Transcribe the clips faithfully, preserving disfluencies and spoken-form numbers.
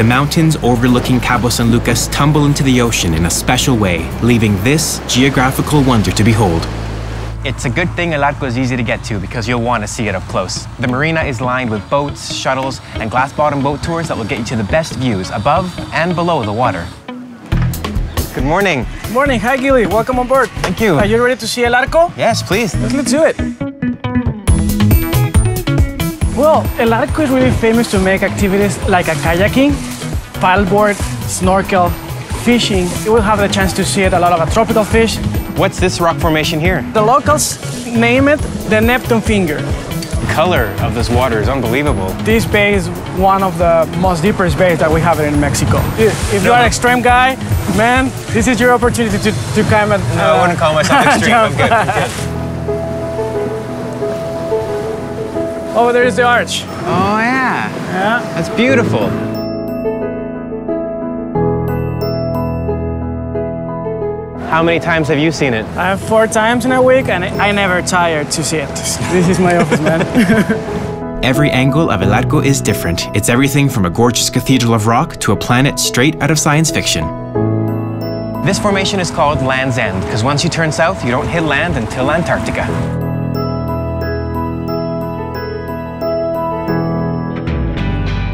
The mountains overlooking Cabo San Lucas tumble into the ocean in a special way, leaving this geographical wonder to behold. It's a good thing El Arco is easy to get to because you'll want to see it up close. The marina is lined with boats, shuttles, and glass-bottom boat tours that will get you to the best views above and below the water. Good morning. Good morning. Hi, Gilly. Welcome on board. Thank you. Are you ready to see El Arco? Yes, please. Let's, let's do it. Well, El Arco is really famous to make activities like a kayaking, paddleboard, snorkel, fishing. You will have the chance to see it, a lot of a tropical fish. What's this rock formation here? The locals name it the Neptune Finger. The color of this water is unbelievable. This bay is one of the most deepest bays that we have in Mexico. If, if no. you are an extreme guy, man, this is your opportunity to, to come and... Uh, no, I wouldn't call myself extreme. I'm good, I'm good. Over there is the arch. Oh, yeah. Yeah. That's beautiful. How many times have you seen it? I have four times in a week, and I, I never tired to see it. This is my office, man. Every angle of El Arco is different. It's everything from a gorgeous cathedral of rock to a planet straight out of science fiction. This formation is called Land's End, because once you turn south, you don't hit land until Antarctica.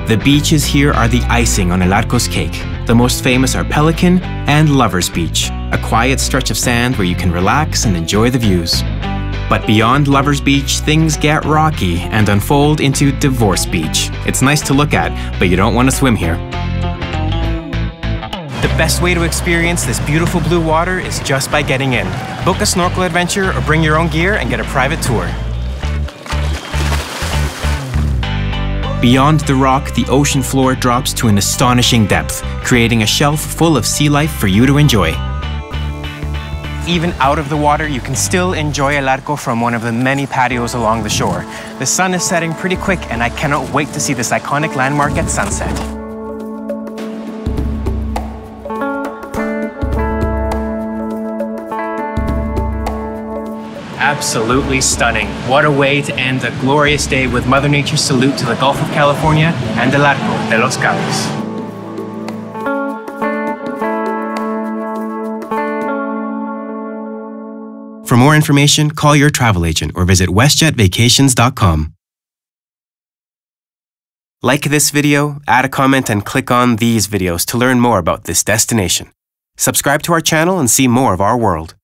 The beaches here are the icing on El Arco's cake. The most famous are Pelican and Lover's Beach, a quiet stretch of sand where you can relax and enjoy the views. But beyond Lover's Beach, things get rocky and unfold into Divorce Beach. It's nice to look at, but you don't want to swim here. The best way to experience this beautiful blue water is just by getting in. Book a snorkel adventure or bring your own gear and get a private tour. Beyond the rock, the ocean floor drops to an astonishing depth, creating a shelf full of sea life for you to enjoy. Even out of the water, you can still enjoy El Arco from one of the many patios along the shore. The sun is setting pretty quick, and I cannot wait to see this iconic landmark at sunset. Absolutely stunning. What a way to end a glorious day with Mother Nature's salute to the Gulf of California and El Arco de los Cabos. For more information, call your travel agent or visit westjet vacations dot com. Like this video, add a comment, and click on these videos to learn more about this destination. Subscribe to our channel and see more of our world.